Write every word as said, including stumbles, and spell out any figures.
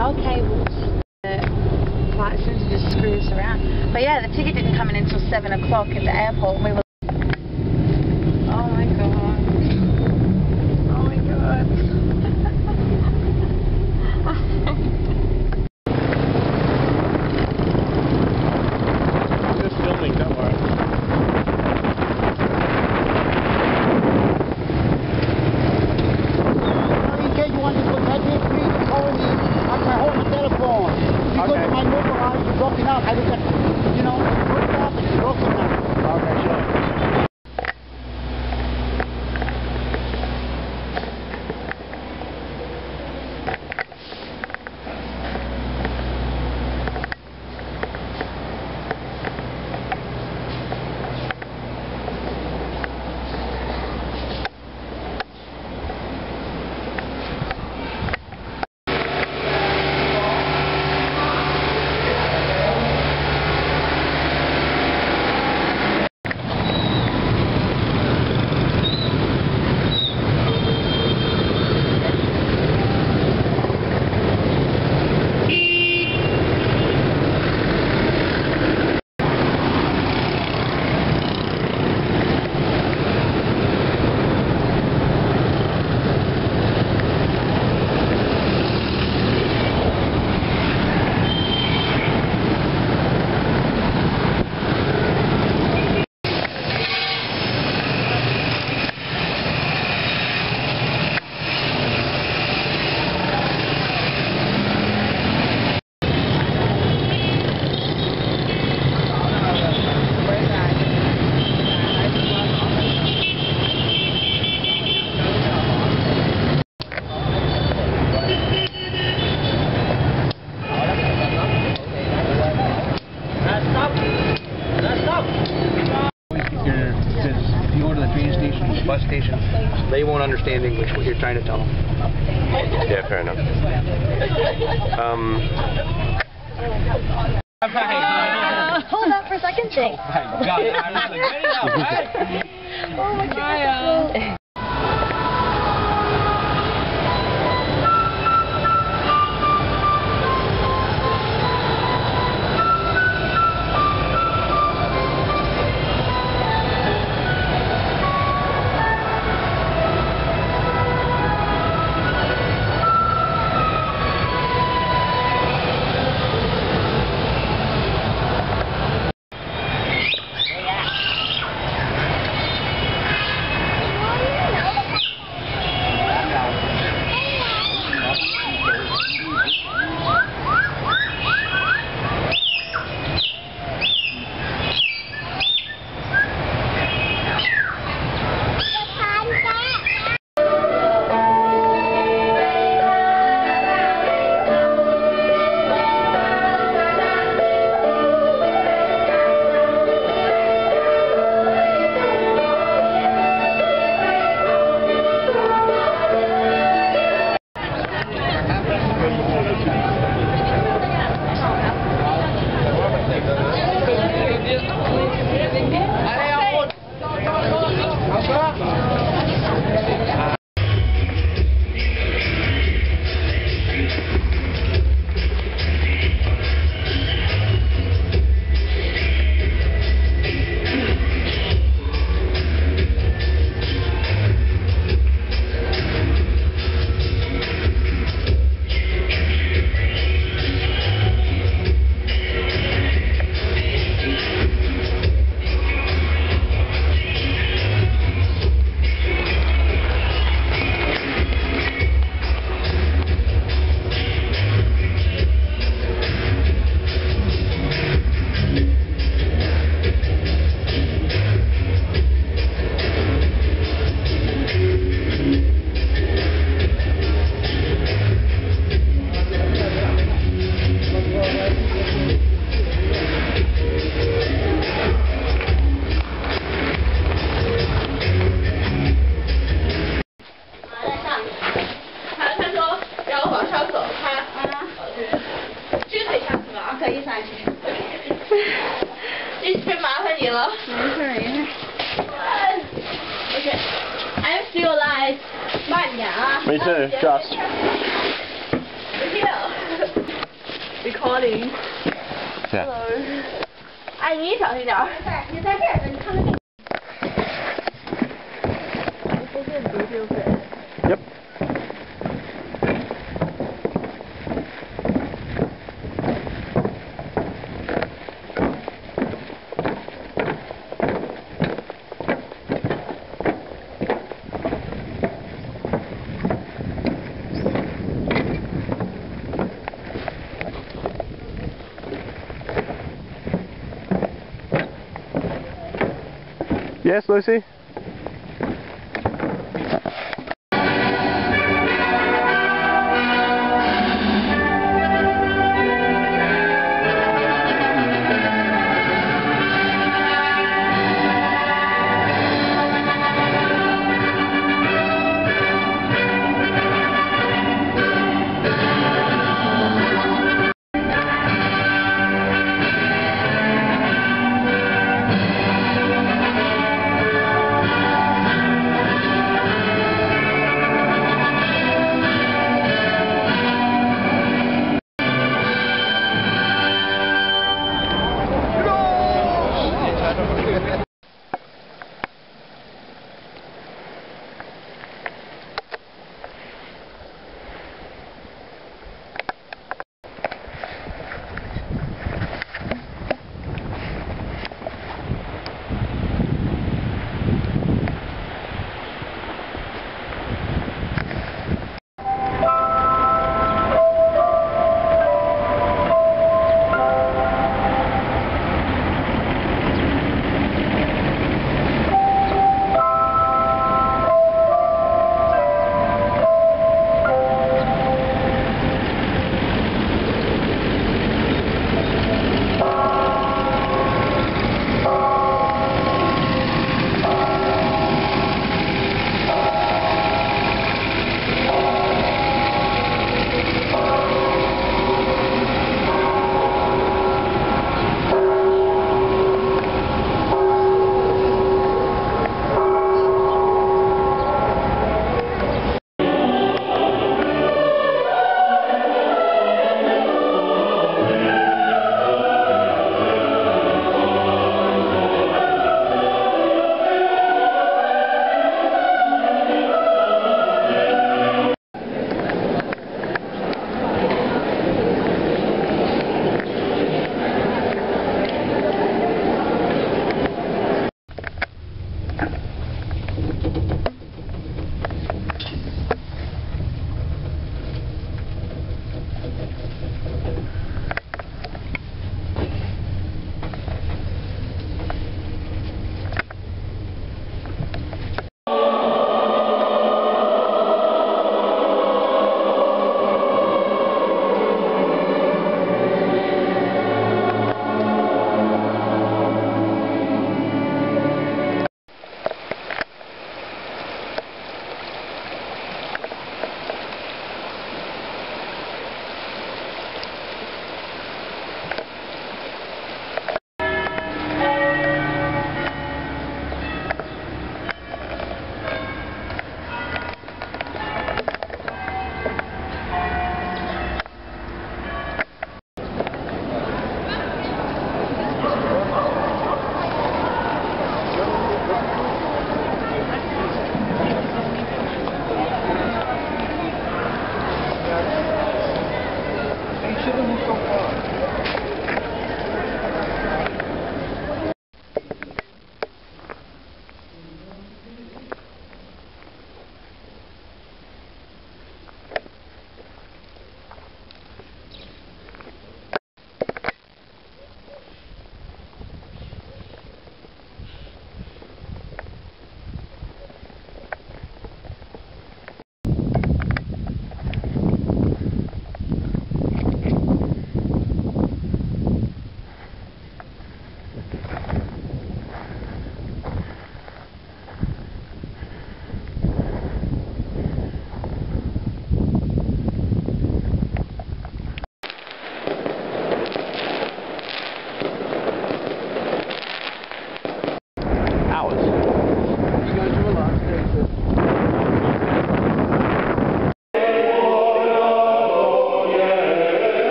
power cables, the flight seems to just screw us around. But yeah, the ticket didn't come in until seven o'clock at the airport. We were oh my god. Oh my god. I'm just filming, don't worry. I look at, you know, broken up and broken up. Okay, sure. Bus station, they won't understand English, what you're trying to tell them. Yeah, fair enough. Um. Uh, hold up for a second thing. Oh my god, I was like, get it out, right? Oh my god. Okay. I'm still alive. 慢点啊。没事，Just. recording. Yeah. Hello. 哎，你小心点儿。你在这儿呢，你看看。随便读就可以。Yep. Yes, Lucy?